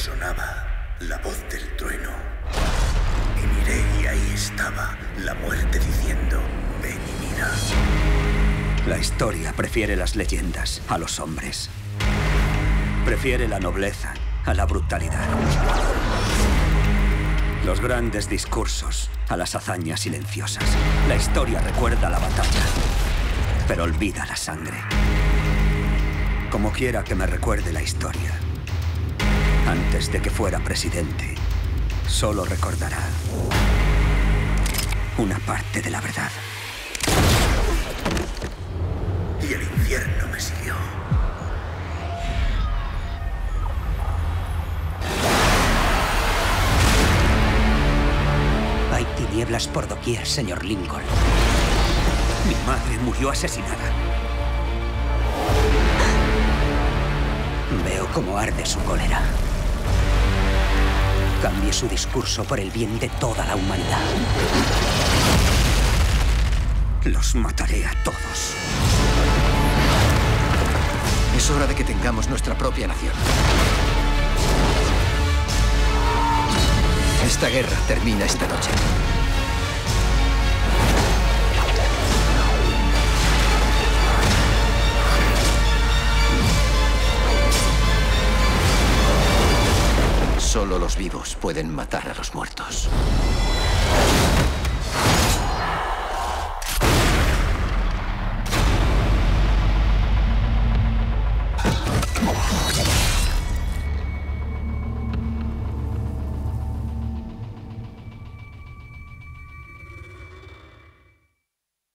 Sonaba la voz del trueno. Y miré y ahí estaba la muerte diciendo: ven y mira. La historia prefiere las leyendas a los hombres. Prefiere la nobleza a la brutalidad. Los grandes discursos a las hazañas silenciosas. La historia recuerda la batalla, pero olvida la sangre. Como quiera que me recuerde la historia, antes de que fuera presidente, solo recordará una parte de la verdad. Y el infierno me siguió. Hay tinieblas por doquier, señor Lincoln. Mi madre murió asesinada. Veo cómo arde su cólera. Cambie su discurso por el bien de toda la humanidad. Los mataré a todos. Es hora de que tengamos nuestra propia nación. Esta guerra termina esta noche. Solo los vivos pueden matar a los muertos.